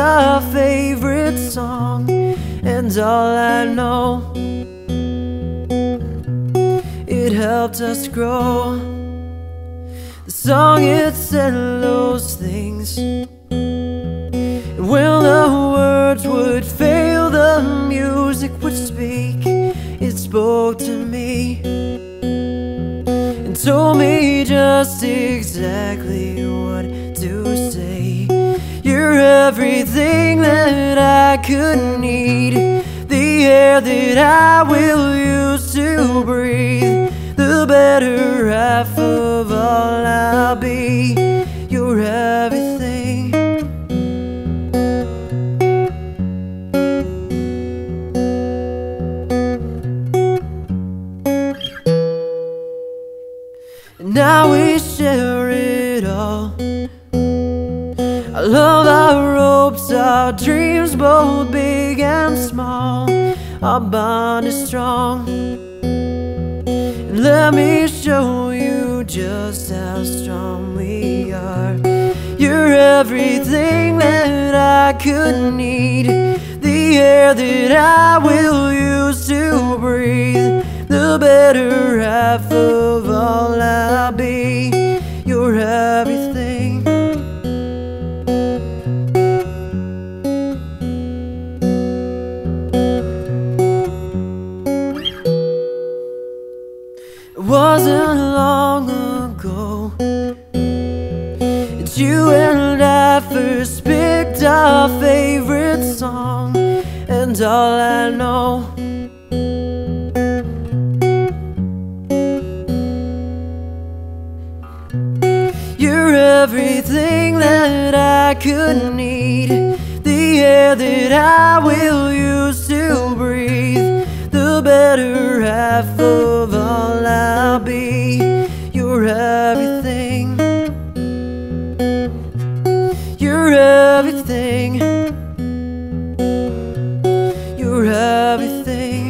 our favorite song, and all I know, it helped us grow. The song, it said those things, and when the words would fail, the music would speak. It spoke to me and told me just exactly what to say. You're everything that I could need, the air that I will use to breathe, the better half of all I'll be. You're everything. And now we share it all, our love, our hopes, our dreams, both big and small. Our bond is strong, and let me show you just how strong we are. You're everything that I could need, the air that I will use to breathe, the better half of all I'll be. You're everything. It wasn't long ago that you and I first picked our favorite song, and all I know, you're everything that I could need, the air that I will use to breathe, the better half of all I'll be. You're everything. You're everything. You're everything.